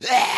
Yeah!